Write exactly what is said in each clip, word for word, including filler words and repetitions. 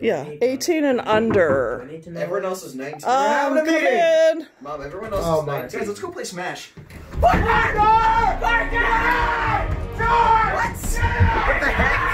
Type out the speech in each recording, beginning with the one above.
Yeah, eighteen and under. Everyone else is nineteen. Um, come in. Mom, everyone else oh, is nineteen. Guys, let's go play Smash. Parker! Parker! Parker! What? What the heck?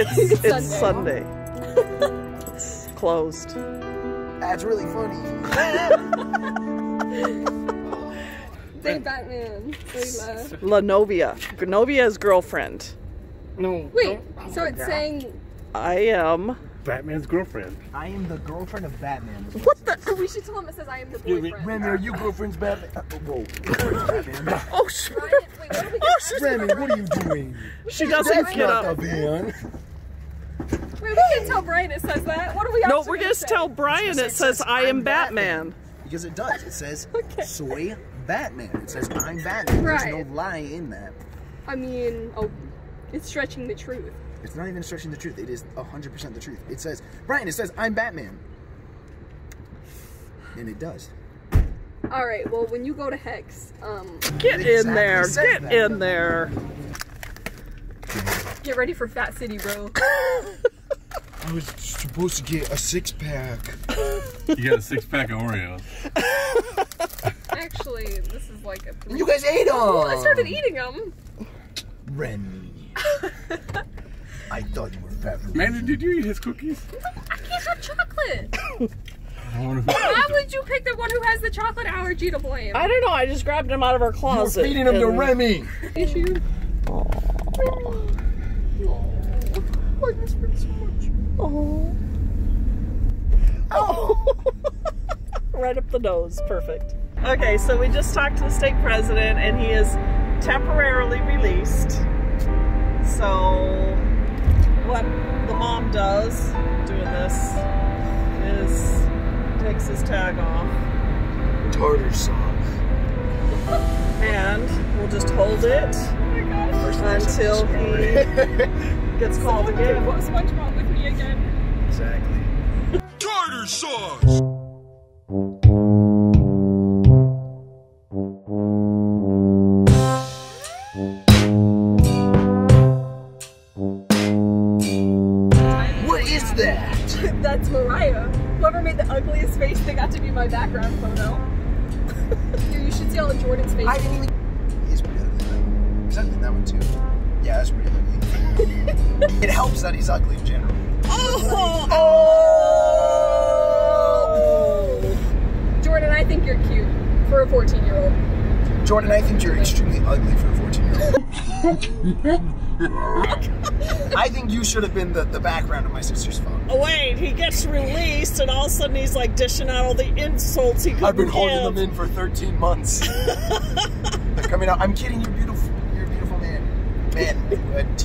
It's, it's Sunday. Sunday. It's closed. That's really funny. Say Batman. La Novia. Novia's girlfriend. No. Wait, oh so it's God. Saying... I am... Batman's girlfriend. I am the girlfriend of Batman. What the? So we should tell him it says I am the boyfriend. Remy, are you girlfriend's Batman? Whoa. Batman. Oh, shit. Wait, what are we oh, Remy, what are you doing? She doesn't get up. Wait, we can tell Brian it says that. What do we? No, we're gonna, gonna say? tell Brian it says I am Batman. Batman because it does. It says okay. Soy Batman. It says I'm Batman. Right. There's no lie in that. I mean, oh, it's stretching the truth. It's not even stretching the truth. It is a hundred percent the truth. It says Brian. It says I'm Batman, and it does. All right. Well, when you go to Hex, um, get exactly in there. Get that. in there. Get ready for Fat City, bro. I was supposed to get a six-pack. You got a six-pack of Oreos. Actually, this is like a... Three you guys ate them! Well, I started eating them. Remy. I thought you were fat. Amanda, did you eat his cookies? No, I can't have chocolate. Why would you pick the one who has the chocolate allergy to blame? I don't know. I just grabbed him out of our closet. You're feeding him and... to Remy. Issue. Aww. Oh, I miss him so much. Oh. Oh. Right up the nose. Perfect. Okay, so we just talked to the state president and he is temporarily released. So what the mom does doing this is takes his tag off. Tartar sauce. And we'll just hold it until he gets called again. What SpongeBob with me again? Exactly. Tartar sauce. What is that? That's Mariah. Whoever made the ugliest face, they got to be my background photo. Dude, you should see all of Jordan's face. I didn't even. He's pretty ugly though. Except in that one too. Yeah, that's pretty ugly. It helps that he's ugly in general. Oh! Oh! Jordan, I think you're cute for a fourteen-year-old. Jordan, I think you're extremely ugly for a fourteen-year-old. I think you should have been the, the background of my sister's phone. Oh, wait, he gets released, and all of a sudden he's like dishing out all the insults he couldn't I've been give. holding them in for thirteen months. They're coming out. I'm kidding, you're beautiful.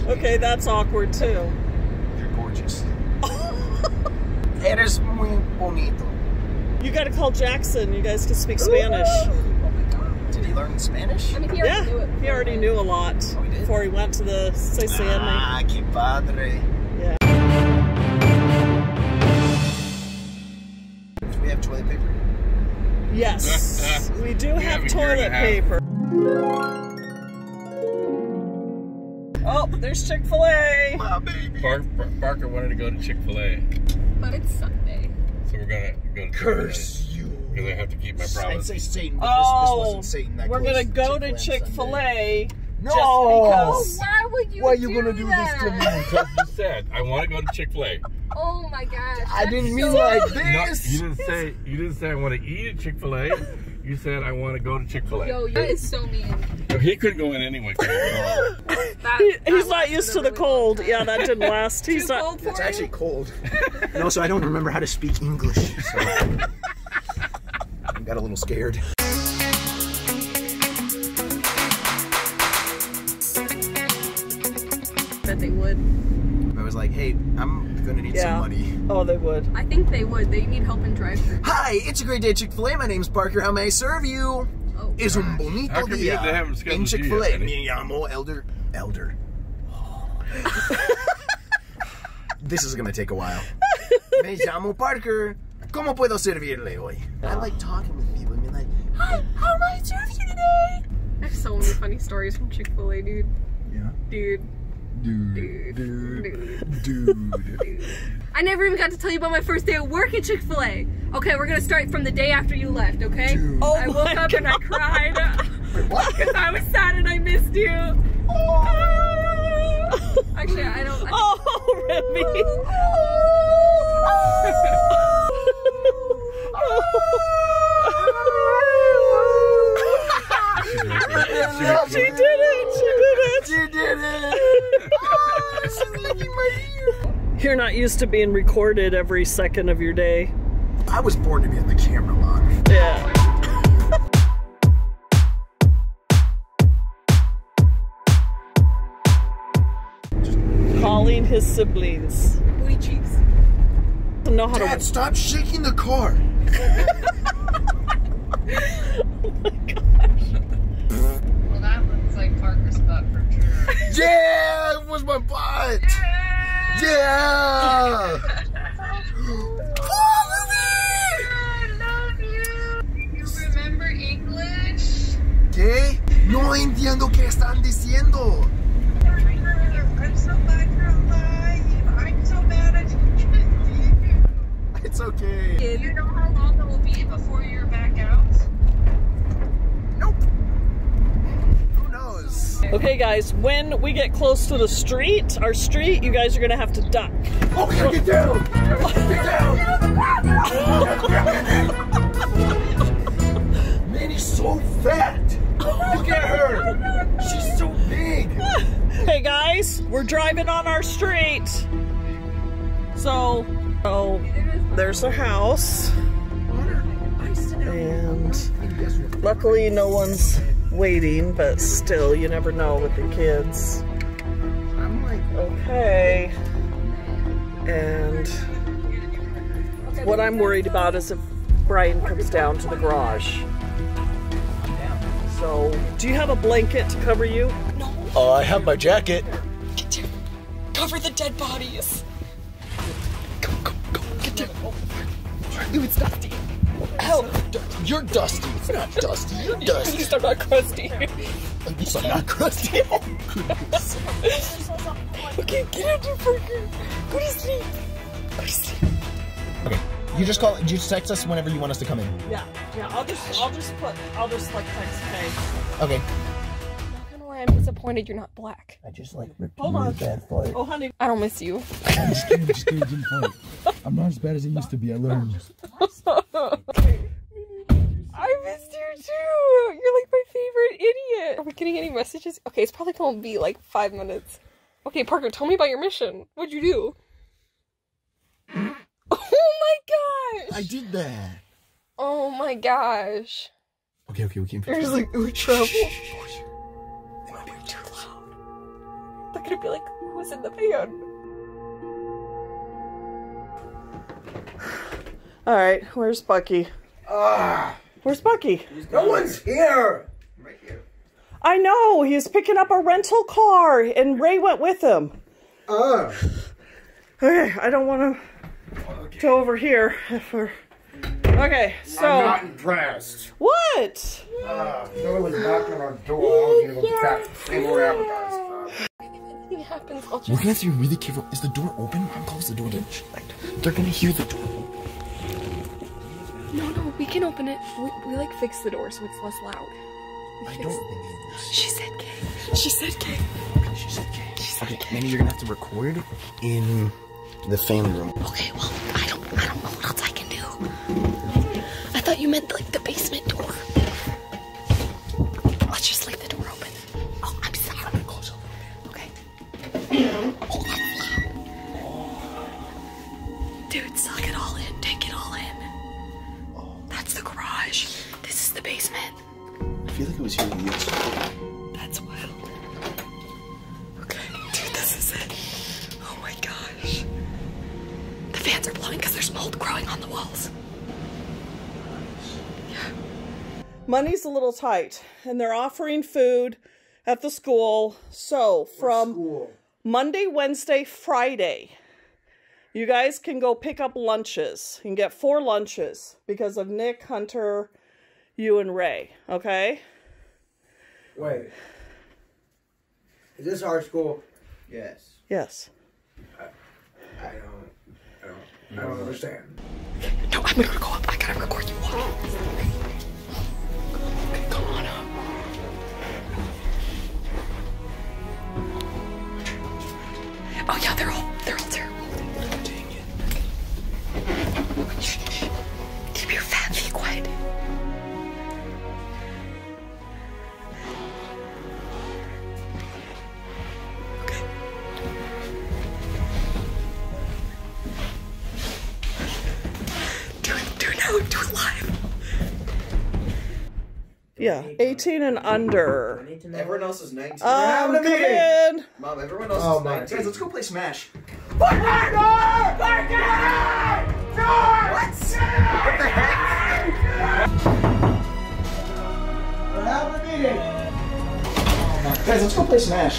Okay, that's awkward too. You're gorgeous. Eres muy bonito. You gotta call Jackson. You guys can speak Spanish. Ooh. Oh my God. Did he learn Spanish? I mean, he already yeah, knew it. He already knew a lot oh, he before he went to the C C N A. Ah, que padre. Yeah. Do we have toilet paper? Yes, we do have yeah, toilet paper. Half. Oh, there's Chick-fil-A! My baby! Parker, Parker wanted to go to Chick-fil-A. But it's Sunday. So we're gonna go to Curse you! Because I have to keep my promise. I'd say Satan, but oh, this, this wasn't Satan. That we're gonna go to Chick-fil-A no. just because... Oh, why would you Why are you do gonna do that? this to me? Because you said, I want to go to Chick-fil-A. Oh my gosh. I didn't mean so like this! No, you, didn't say, you didn't say I want to eat at Chick-fil-A. You said I want to go to Chick-fil-A. Yo, that is so mean. He could go in anyway. that, that He's not used to the really cold. Yeah, that didn't last. He's Too not. Cold for it's you? Actually cold. And also, I don't remember how to speak English. So I got a little scared. That they would. I was like, hey, I'm gonna need yeah. some money. Oh, they would. I think they would. They need help in drive-thru. Hi, it's a great day at Chick-fil-A. My name's Parker. How may I serve you? Oh, es un bonito día en Chick-fil-A. Me llamo Elder. Elder. Oh. This is gonna take a while. Me llamo Parker. ¿Cómo puedo servirle hoy? Oh. I like talking with people. I mean, like, hi, how may I serve you today? I have so many funny stories from Chick-fil-A, dude. Yeah. Dude. Dude, dude, dude, dude. dude. I never even got to tell you about my first day at work at Chick-fil-A. Okay, we're gonna start from the day after you left, okay? Dude. Oh I woke up God. and I cried. Wait, what? Because I was sad and I missed you. Oh. Actually, I don't. I... Oh, Remy. Oh. Oh. Oh. Oh. She did it. She did it. She did it. You're not used to being recorded every second of your day. I was born to be in the camera log. Yeah. Calling his siblings. Booty cheeks. Don't know how Dad, to... stop shaking the car. Oh my gosh. Well, that looks like Parker's butt for sure. Yeah, it was my butt. Yeah. Yeah! I love you! You remember English? ¿Qué? No entiendo qué están diciendo. I'm so glad you're alive. I'm so mad I couldn't leave you. It's okay. Do you know how long it will be before you're back out? Nope. Okay guys, when we get close to the street, our street, you guys are gonna have to duck. Oh, we gotta get down! Get down! Man, he's so fat! Look at her! She's so big! Hey guys, we're driving on our street. So, oh, there's a house. And luckily no one's waiting, but still, you never know with the kids. I'm like, okay. And what I'm worried about is if Brian comes down to the garage. So, do you have a blanket to cover you? No. Oh, I have my jacket. Get down. Cover the dead bodies. Go, go, go. Get down. Ew, it's dusty. Help. You're dusty. It's not dusty. You're dusty. At least I'm not crusty. At least I'm not crusty. Okay, get out of here. Go to sleep. Go to sleep. Okay. You just call. You just text us whenever you want us to come in. Yeah. Yeah. I'll just. I'll just put. I'll just like text. Okay. Okay. I'm not gonna lie. I'm disappointed you're not black. I just like ripped you a bad fight. Oh honey. I don't miss you. I'm just kidding. Just kidding. Didn't fight. I'm not as bad as it used to be. I learned. I missed you too! You're like my favorite idiot! Are we getting any messages? Okay, it's probably gonna be like five minutes. Okay, Parker, tell me about your mission. What'd you do? Oh my gosh! I did that! Oh my gosh. Okay, okay, we can't finish. There's like, we're trouble. They might be too loud. They're gonna be like, who's in the van? Alright, where's Bucky? Ah! Where's Bucky? No one's here! I'm right here. I know! He's picking up a rental car and Rae went with him. Oh. Okay, I don't want to okay. go over here. If we're... Okay, so... I'm not impressed. What? Uh, no one's knocking on our door. I'm going to go back to the same way I was. Anything happens, I'll just... We're going to have to be really careful. Is the door open? Mom close the door. They're going to hear the door open. No, no, we can open it. We, we like fix the door so it's less loud. We I don't think it is. She said K. She said K. Okay, she said K. She said okay, K. Maybe you're gonna have to record in the family room. Okay, well, I don't, I don't know what else I can do. I thought you meant like the basement door. basement. I feel like it was here yesterday. That's wild. Okay, dude, this is it. Oh my gosh. The fans are blowing because there's mold growing on the walls. Yeah. Money's a little tight, and they're offering food at the school. So from school. Monday, Wednesday, Friday, you guys can go pick up lunches. You can get four lunches because of Nick, Hunter, you, and Rae. Okay? Wait. Is this our school? Yes. Yes. I, I don't, I don't, I don't understand. No, I'm gonna go up. I gotta record you walking. Oh yeah, they're all they're all terrible. Dang it. Shh, shh. Keep your fat feet quiet. Okay. Do it do it now, do it live. Yeah, eighteen and under. Everyone else is nineteen. Um, come in. Mom, everyone else oh, is nineteen. Guys, let's go play Smash. Parker! Parker! What? What the heck? We're having a meeting. Oh, guys, let's go play Smash.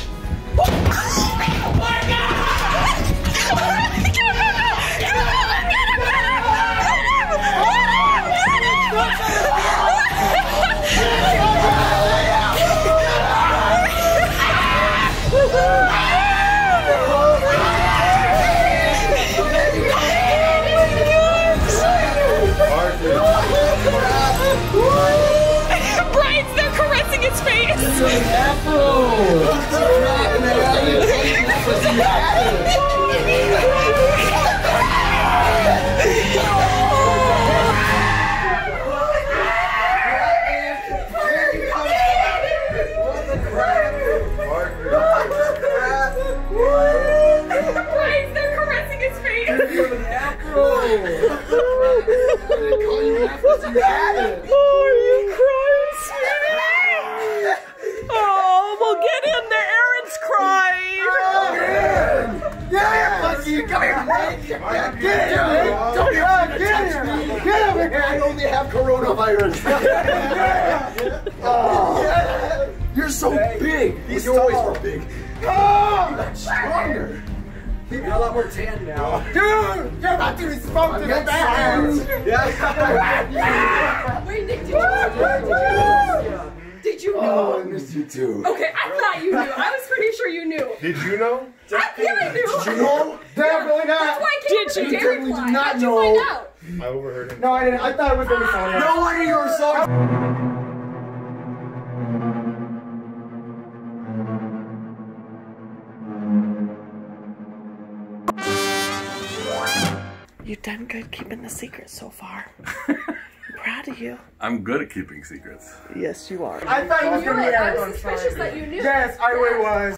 You've done good keeping the secret so far. I'm proud of you. I'm good at keeping secrets. Yes, you are. I thought you knew it. I was suspicious that you knew. Yes, I was.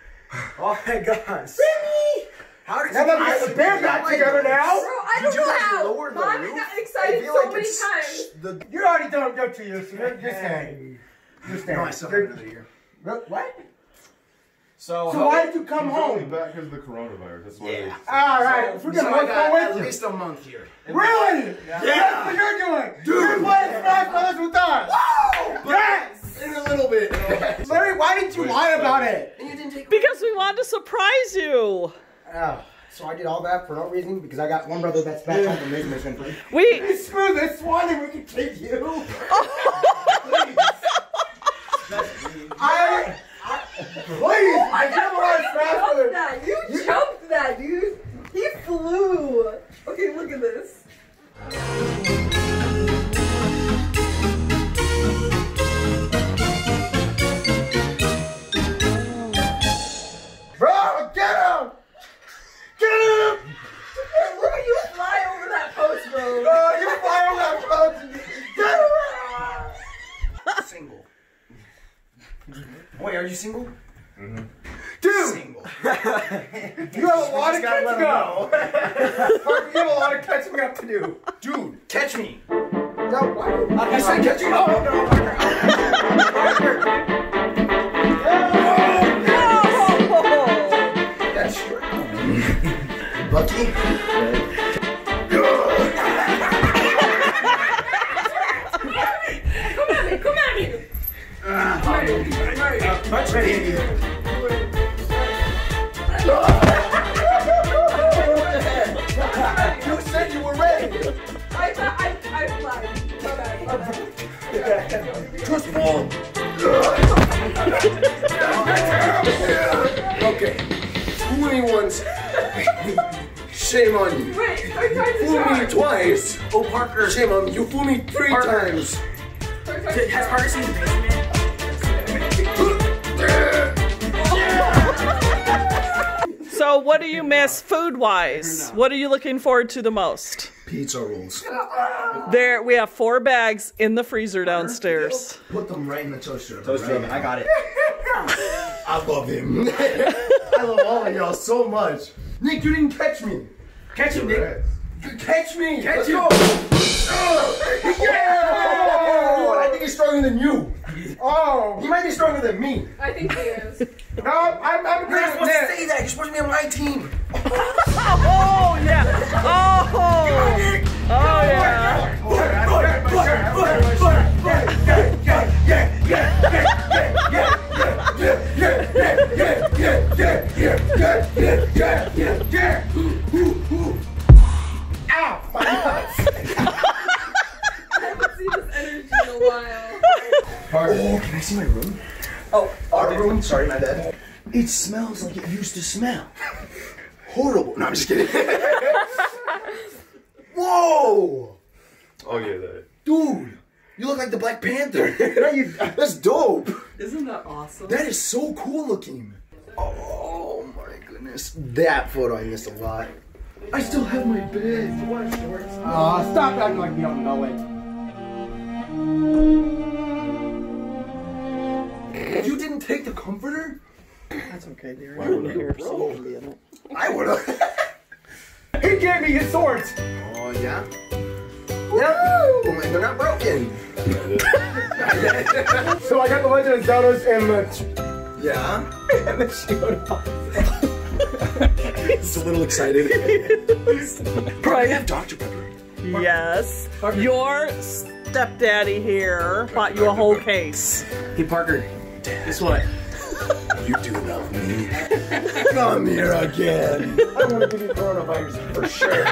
Oh my gosh. Baby! How did you get the band back together now? Bro, I don't know how. Mommy got excited so many times. You're already done. Go to you. Just hang. Just hang. No, I still have another year. What? So, so why did you come home? Back because of the coronavirus. That's why. Yeah. All right. So, we're gonna so work I got at least you. a month here. Really? Yeah. That's what you're doing. Dude. You're playing Smash Brothers with us. Whoa! Yes. In a little bit. Larry, why did you Wait, lie about so. it? And you didn't take because we wanted to surprise you. Oh. So I did all that for no reason because I got one brother that's back yeah. from the mission. We screw this one and we can take you. Oh. I. Please! Oh I can't that! You, you jumped that, dude! He flew! Okay, look at this. Bro, get him! Get him! Hey, look at you fly over that post, bro! Bro, you fly over that post! Get him! Single. Wait, are you single? Mm-hmm. Dude! Single. You have a lot of catching up. Parker, you have a lot of catching up to do. Dude, catch me. No, what? I said catch you up. No, no, Parker. You said you were ready. I I I lied. Just fall. Okay. Who he wants? Shame on you. Wait, I tried to fool me twice. Oh, Parker. Shame on you. You fool me three Parker. times. Has Parker seen the basement? So, what do you miss food-wise? What are you looking forward to the most? Pizza rolls. There, we have four bags in the freezer downstairs. Put them right in the toaster. Toaster oven. I got it. I love him. I love all of y'all so much. Nick, you didn't catch me. Catch him, Nick. Catch me! Catch you! Oh, yeah! Dude, I think he's stronger than you. Oh, he might be stronger than me. I think he is. No, I'm, I'm You're not supposed to say that. You're supposed to be on my team. Oh, yeah. Oh. Nick. Oh, yeah. Oh, can I see my room? Oh, our room? Sorry, my bad. It smells like it used to smell. Horrible. No, I'm just kidding. Whoa! Oh, yeah, that. Dude, you look like the Black Panther. That's dope. Isn't that awesome? That is so cool looking. Oh, my goodness. That photo I missed a lot. I still have my bed. Aw, oh, stop acting like you don't know it. You didn't take the comforter? That's okay, dear. Why would I? Here, so it. I would've. He gave me his swords! Oh, yeah? Woo! Yeah. Well, they're not broken. So I got the Legend of Zelda's and the... Yeah? And the Shield. He's a little excited. Probably have Doctor Pepper. Yes. Parker. Your stepdaddy here bought you a whole case. Hey, Parker. Guess what? You do love me. Come here again. I want to give you coronavirus for sure.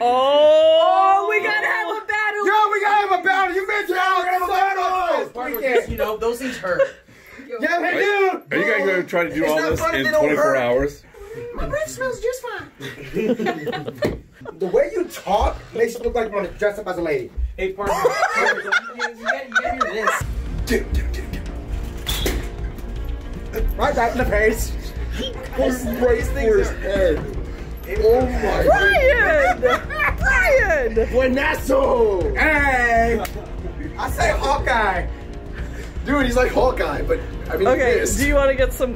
Oh, oh, we gotta have a battle. Yo, we gotta have a battle. You bitch, yeah, we're gonna have a battle. We can't. You know, those things hurt. Yeah, they do. Are you guys gonna try to do it's all this in twenty-four hours? My breath smells just fine. The way you talk makes you look like you want to dress up as a lady. Hey, partner. You gotta do this. Dude, dude, dude, dude. Right back in the face. His head. Oh my Brian! God. Brian! Buenazo! Hey! I say Hawkeye. Dude, he's like Hawkeye, but I mean, okay, do you want to get some?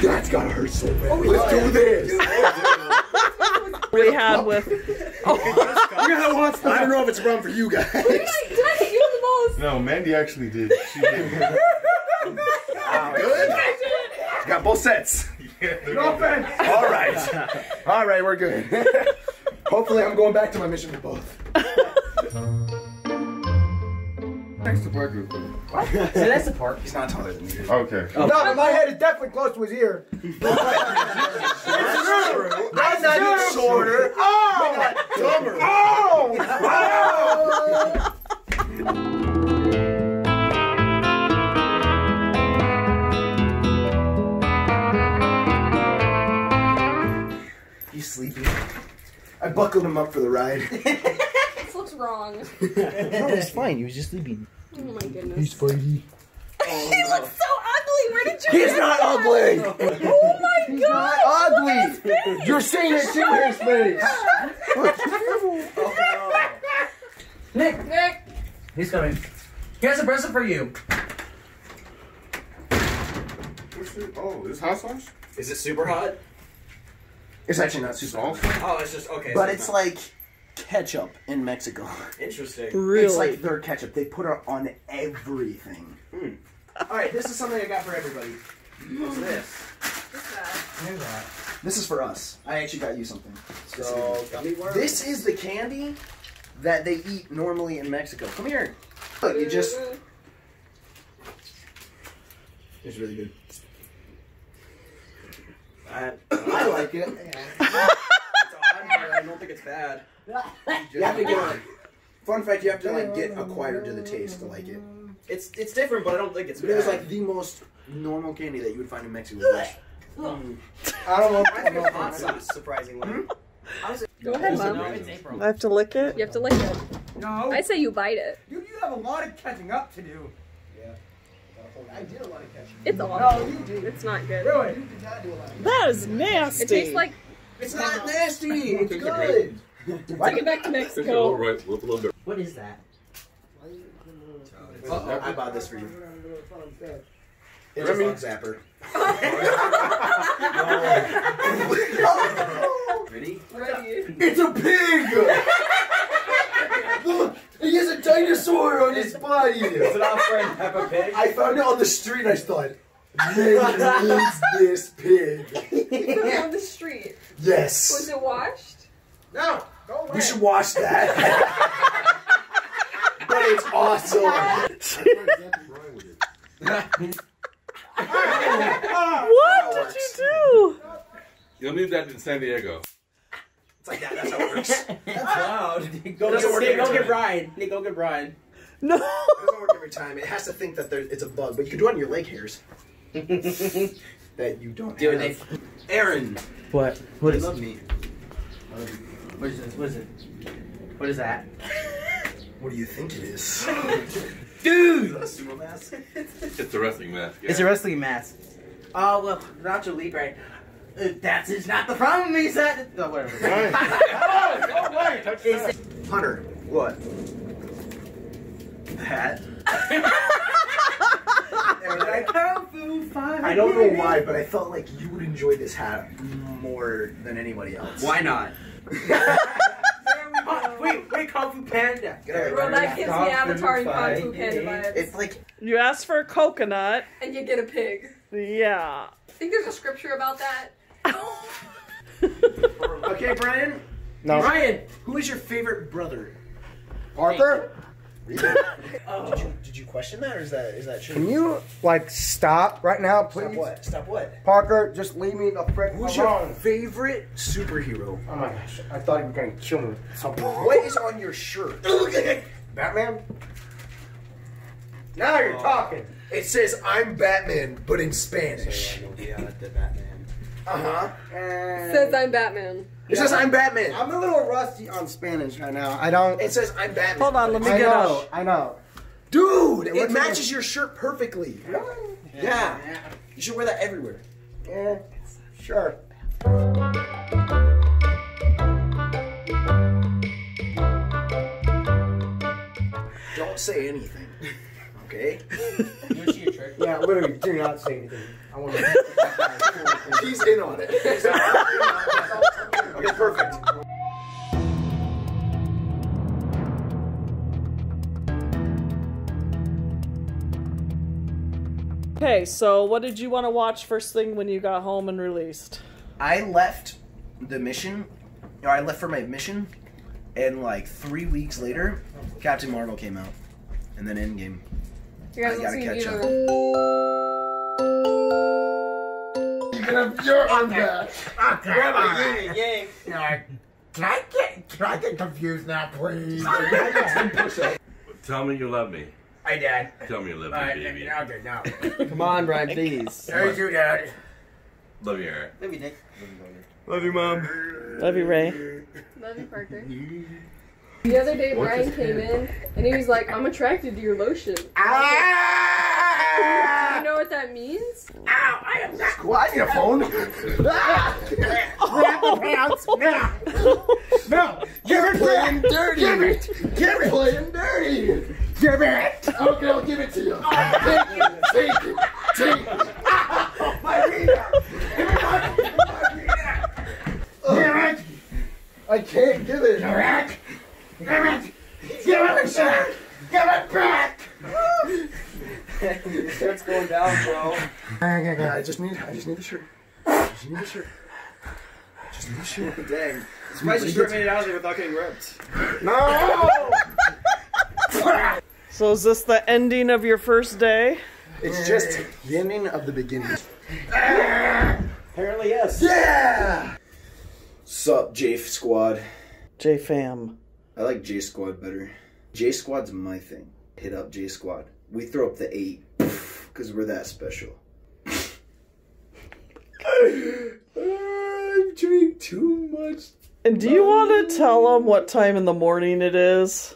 That's gotta hurt so bad. Oh, Let's yeah. do this. Dude, oh, dude. We had with. Oh. You gotta watch that. I don't know if it's wrong for you guys. No, Mandy actually did. She did. Wow. Good? She got both sets. Yeah, no offense. All right. All right, we're good. Hopefully I'm going back to my mission with both. Thanks to Parker. What? So that's the Park. He's not taller than me. Okay. Oh. No, my head is definitely close to his ear. It's true. I'm not even shorter. Oh! I'm not dumber. Oh! Oh! Sleeping. I buckled him up for the ride. This looks wrong. No, he's fine. He was just sleeping. Oh my goodness. He's fighty. Oh. He looks so ugly. Where did you? He's not that? ugly. Oh my god. He's not ugly. You're saying that shit in his face. Oh, no. Nick, Nick. He's coming. He has a present for you. What's it? Oh, is it hot sauce? Is it super hot? It's actually not too small. Oh, it's just, okay. But so it's, it's like ketchup in Mexico. Interesting. Really? It's like their ketchup. They put it on everything. Mm. Alright, this is something I got for everybody. What's this? What's that? What's that? This is for us. I actually got you something. So, gummy worms. This is the candy that they eat normally in Mexico. Come here. Look, you just... It's really good. I, I like it. Yeah. It's odd, I don't think it's bad. You have to get, fun fact, you have to like get acquired to the taste to like it. It's it's different, but I don't think it's bad. It was like the most normal candy that you would find in Mexico. Mm. I don't know. I think hot sauce, surprisingly. Hmm? Honestly, go ahead, Mom. No, it's April. I have to lick it? You have to lick it. No. I say you bite it. You, you have a lot of catching up to do. Yeah. I did a lot of catching. It's a lot. No, you did. It's not good. Really? You did not do a lot of that is nasty. It tastes like... It's not nasty. It's good. Take it back to Mexico. What is that? Uh-oh, I bought this for you. It's a fun zapper. No. Ready? Ready? It's a pig! Look! He has a dinosaur on his body! Is it our friend Peppa Pig? I found it on the street, I thought, Nick needs this pig. You found it on the street? Yes. Was it washed? No! Go away. We should wash that. But it's awesome! What did you do? You'll need that in San Diego. It's like that, that's how it works. That's loud. Go, go, Nick, go get Brian. Nick, go get Brian. No! It doesn't work every time. It has to think that there, it's a bug, but you can do it on your leg hairs. That you don't do it. Aaron! What? What is it? Me. What is this? What is it? What is that? What do you think it is? Dude! Is that a sumo mask? It's a wrestling mask. Yeah. It's a wrestling mask. Oh, well, Nacho League, right? Uh, that's it's not the problem, he said! Oh, whatever. Oh, no way! Touch that. Hunter, what? That? I don't know why, but I felt like you would enjoy this hat more than anybody else. Why not? Oh, wait, wait, Kung Fu Panda. Well, that gives me Avatar and Kung Fu Panda vibes. It's like you ask for a coconut and you get a pig. Yeah. I think there's a scripture about that. Okay, Brian. No. Brian, who is your favorite brother? Parker. Oh. Did you did you question that or is that is that true? Can you like stop right now, please? Stop what? Stop what? Parker, just leave me the frick alone. Who's your favorite superhero? Oh my gosh, I thought you were gonna kill me. What is on your shirt? Batman? Now you're uh, talking. It says I'm Batman, but in Spanish. So, yeah, the Batman. Uh huh. And... Says I'm Batman. It yeah, says I'm Batman. I'm a little rusty on Spanish right now. I don't. It says I'm Batman. Hold on, let me I get know, out. I know. Dude, it, it matches your shirt perfectly. Really? Yeah. Yeah. Yeah. You should wear that everywhere. Yeah. Sure. Don't say anything. Okay? Yeah, literally, do not say anything. I want to. He's in on it. He's in on it. Okay, perfect. Okay, so what did you want to watch first thing when you got home and released? I left the mission, or I left for my mission, and like three weeks later, Captain Marvel came out, and then Endgame. You guys I gotta catch up. You're on that. Oh, grab my unit, yay. Uh, can I get can I get confused now, please? Tell me you love me. Hi, Dad. Tell me you love uh, me, baby. Okay, no. Come on, Brian, please. There's you, Dad. Love you, Aaron. Love you, Nick. Love you, Mom. Love you, Rae. Love you, Parker. The other day, Brian came in, and he was like, I'm attracted to your lotion. Ah! You know what that means? Ow! I am not... What? I need a phone? No! Give it playing dirty! Give it! Give it! Playing dirty! Give it! Okay, I'll give it to you. Take it! Take it! Take it! Ow! My reader! Give it my, my reader! Give it! I can't give it! Give it! Give it! Give it a shot! Give it back! Your shirt's going down, bro. I just need, I just need a shirt. I just need a shirt. Dang. I'm surprised you short made it out of there without getting ripped. No! So is this the ending of your first day? It's just the ending of the beginning. Apparently, yes. Yeah! Sup, J-Squad. J-Fam. I like J-Squad better. J-Squad's my thing. Hit up J-Squad. We throw up the eight. Because we're that special. I'm drinking too much. And do you want to tell them what time in the morning it is?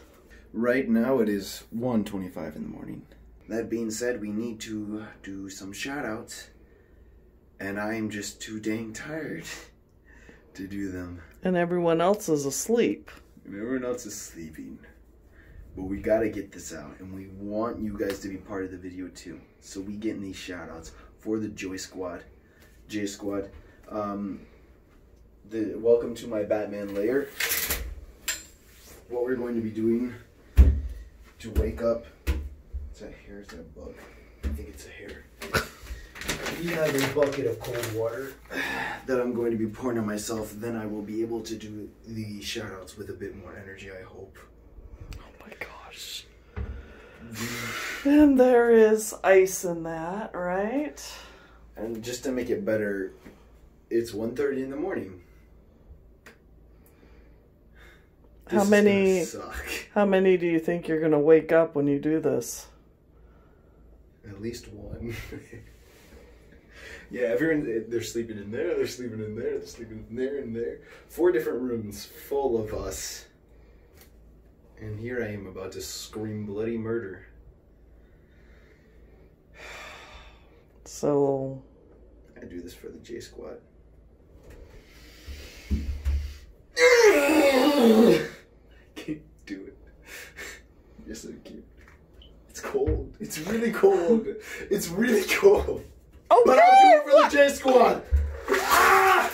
Right now it is one twenty-five in the morning. That being said, we need to do some shout-outs. And I'm just too dang tired to do them. And everyone else is asleep. And everyone else is sleeping. But we gotta get this out. And we want you guys to be part of the video too. So we getting these shout-outs for the Joy Squad. J Squad. Um, the welcome to my Batman lair. What we're going to be doing to wake up. Is that hair? Is that a bug? I think it's a hair. We have a bucket of cold water that I'm going to be pouring on myself. Then I will be able to do the shout outs with a bit more energy, I hope. Oh my gosh. And there is ice in that, right? And just to make it better, it's one thirty in the morning. This how many? Is gonna suck. How many do you think you're gonna wake up when you do this? At least one. Yeah, everyone. They're sleeping in there. They're sleeping in there. They're sleeping in there and there. Four different rooms full of us. And here I am about to scream bloody murder. So, I do this for the J Squad. I can't do it. You're so cute. It's cold. It's really cold. It's really cold. Okay. But I'll do it for the J Squad. Ah!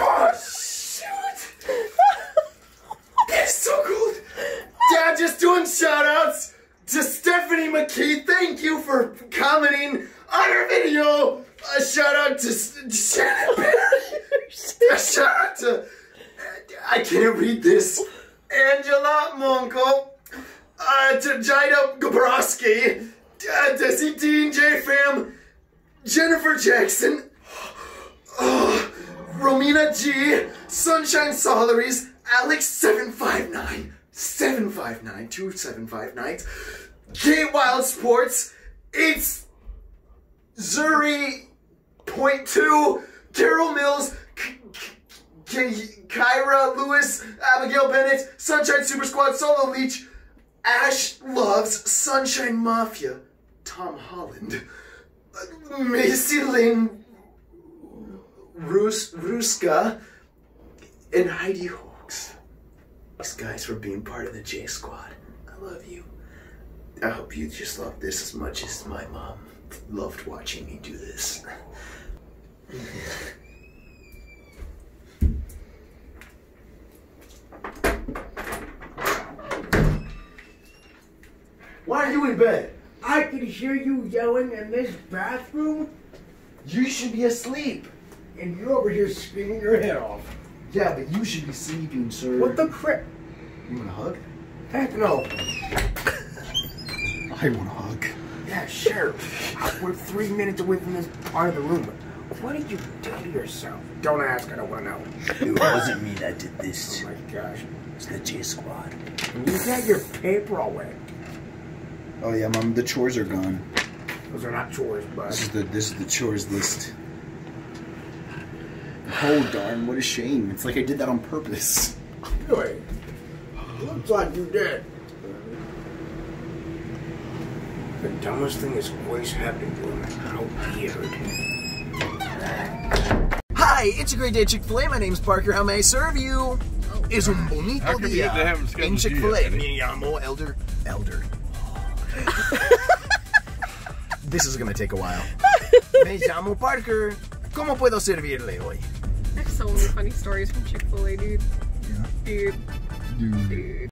Oh, shoot! It's so cold. Dad, just doing shout-outs to Stephanie McKee. Thank you for commenting on our video. A shout-out to Shannon Perry. A shout-out to, I can't read this, Angela Monko. Uh, to Jida Gabrowski. Uh, to C T and J Fam. Jennifer Jackson. Oh, Romina G. Sunshine Salaries. Alex seven five nine. seven five nine, two seven five nines, Gate Wild Sports, it's Zuri point two, Carol Mills, K K Kyra Lewis, Abigail Bennett, Sunshine Super Squad, Solo Leech, Ash Loves, Sunshine Mafia, Tom Holland, Macy Lynn Rus Ruska, and Heidi Hawks. Thanks guys for being part of the J Squad. I love you. I hope you just love this as much as my mom loved watching me do this. Why are you in bed? I can hear you yelling in this bathroom. You should be asleep. And you're over here screaming your head off. Yeah, but you should be sleeping, sir. What the crap? You want a hug? Heck no. I want a hug. Yeah, sure. We're three minutes away from this part of the room. What did you do to yourself? Don't ask, I don't want to know. It wasn't me that did this. Oh my gosh. It's the J Squad. You got your paper all wet. Oh yeah, Mom, the chores are gone. Those are not chores, bud. This is the, this is the chores list. Oh darn, what a shame. It's like I did that on purpose. Anyway, looks like you did. The dumbest thing is always happening to him. How weird. Hi, it's a great day at Chick-fil-A. My name's Parker. How may I serve you? Oh, es un bonito dia in Chick-fil-A. Me llamo Elder. Elder. This is gonna take a while. Me llamo Parker. ¿Cómo puedo servirle hoy? There's so many funny stories from Chick-fil-A, dude. Yeah. Dude. Dude. Dude.